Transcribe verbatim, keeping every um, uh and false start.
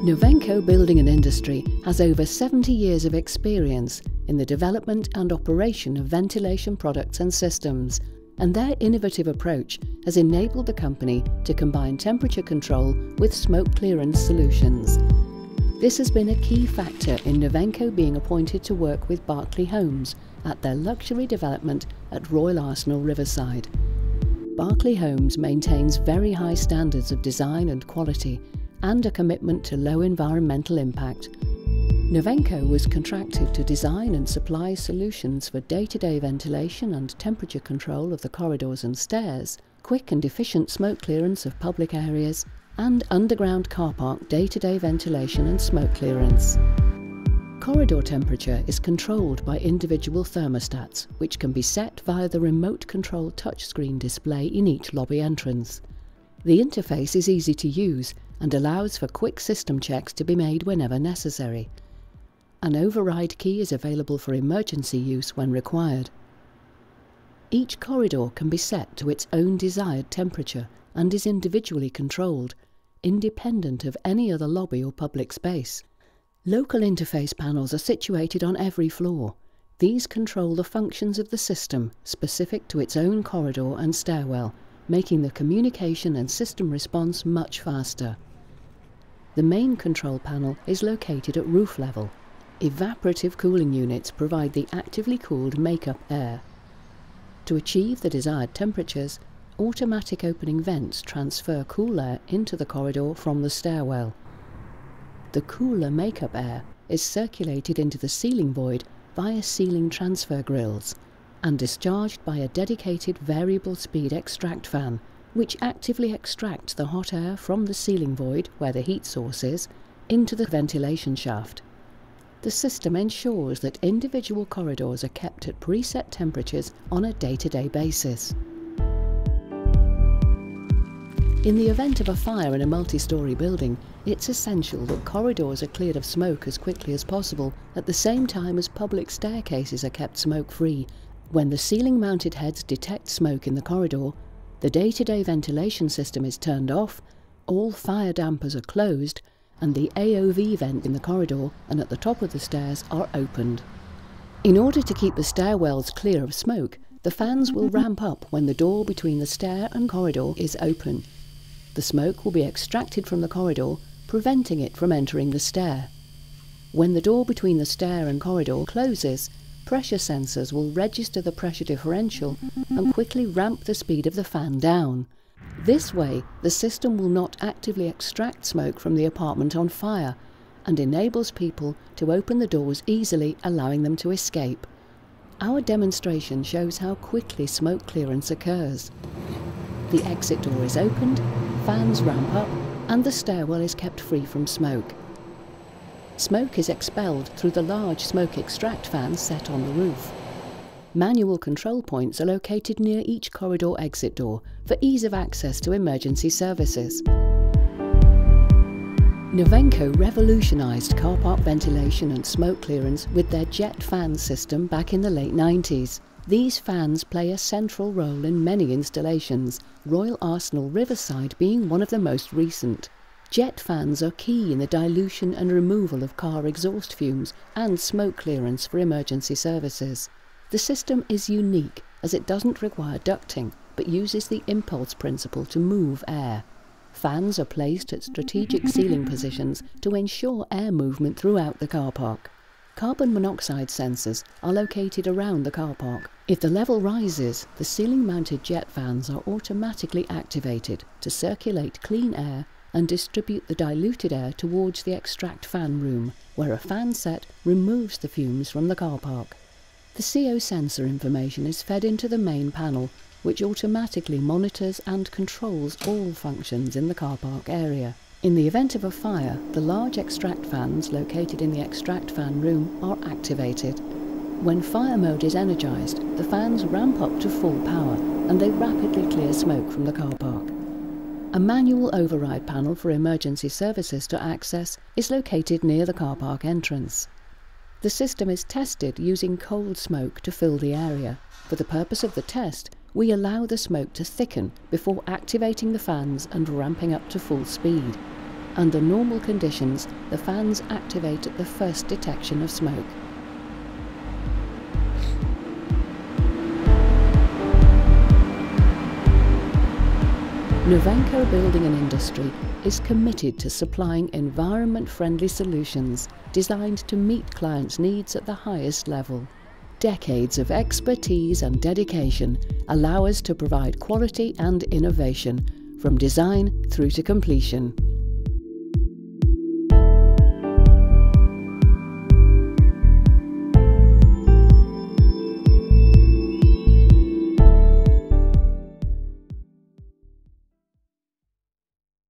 Novenco Building and Industry has over seventy years of experience in the development and operation of ventilation products and systems, and their innovative approach has enabled the company to combine temperature control with smoke clearance solutions. This has been a key factor in Novenco being appointed to work with Berkeley Homes at their luxury development at Royal Arsenal Riverside. Berkeley Homes maintains very high standards of design and quality, and a commitment to low environmental impact. Novenco was contracted to design and supply solutions for day-to-day ventilation and temperature control of the corridors and stairs, quick and efficient smoke clearance of public areas, and underground car park day-to-day ventilation and smoke clearance. Corridor temperature is controlled by individual thermostats, which can be set via the remote control touchscreen display in each lobby entrance. The interface is easy to use and allows for quick system checks to be made whenever necessary. An override key is available for emergency use when required. Each corridor can be set to its own desired temperature and is individually controlled, independent of any other lobby or public space. Local interface panels are situated on every floor. These control the functions of the system specific to its own corridor and stairwell, making the communication and system response much faster. The main control panel is located at roof level. Evaporative cooling units provide the actively cooled makeup air. To achieve the desired temperatures, automatic opening vents transfer cool air into the corridor from the stairwell. The cooler makeup air is circulated into the ceiling void via ceiling transfer grills, and discharged by a dedicated variable speed extract fan, which actively extracts the hot air from the ceiling void, where the heat source is, into the ventilation shaft. The system ensures that individual corridors are kept at preset temperatures on a day-to-day basis. In the event of a fire in a multi-storey building, it's essential that corridors are cleared of smoke as quickly as possible, at the same time as public staircases are kept smoke-free. When the ceiling-mounted heads detect smoke in the corridor, the day-to-day ventilation system is turned off, all fire dampers are closed, and the A O V vent in the corridor and at the top of the stairs are opened. In order to keep the stairwells clear of smoke, the fans will ramp up when the door between the stair and corridor is open. The smoke will be extracted from the corridor, preventing it from entering the stair. When the door between the stair and corridor closes, pressure sensors will register the pressure differential and quickly ramp the speed of the fan down. This way, the system will not actively extract smoke from the apartment on fire and enables people to open the doors easily, allowing them to escape. Our demonstration shows how quickly smoke clearance occurs. The exit door is opened, fans ramp up, and the stairwell is kept free from smoke. Smoke is expelled through the large smoke extract fans set on the roof. Manual control points are located near each corridor exit door for ease of access to emergency services. Novenco revolutionised car park ventilation and smoke clearance with their jet fan system back in the late nineties. These fans play a central role in many installations, Royal Arsenal Riverside being one of the most recent. Jet fans are key in the dilution and removal of car exhaust fumes and smoke clearance for emergency services. The system is unique as it doesn't require ducting but uses the impulse principle to move air. Fans are placed at strategic ceiling positions to ensure air movement throughout the car park. Carbon monoxide sensors are located around the car park. If the level rises, the ceiling-mounted jet fans are automatically activated to circulate clean air and distribute the diluted air towards the extract fan room, where a fan set removes the fumes from the car park. The C O sensor information is fed into the main panel, which automatically monitors and controls all functions in the car park area. In the event of a fire, the large extract fans located in the extract fan room are activated. When fire mode is energised, the fans ramp up to full power and they rapidly clear smoke from the car park. A manual override panel for emergency services to access is located near the car park entrance. The system is tested using cold smoke to fill the area. For the purpose of the test, we allow the smoke to thicken before activating the fans and ramping up to full speed. Under normal conditions, the fans activate at the first detection of smoke. Novanko Building and Industry is committed to supplying environment-friendly solutions designed to meet clients' needs at the highest level. Decades of expertise and dedication allow us to provide quality and innovation, from design through to completion.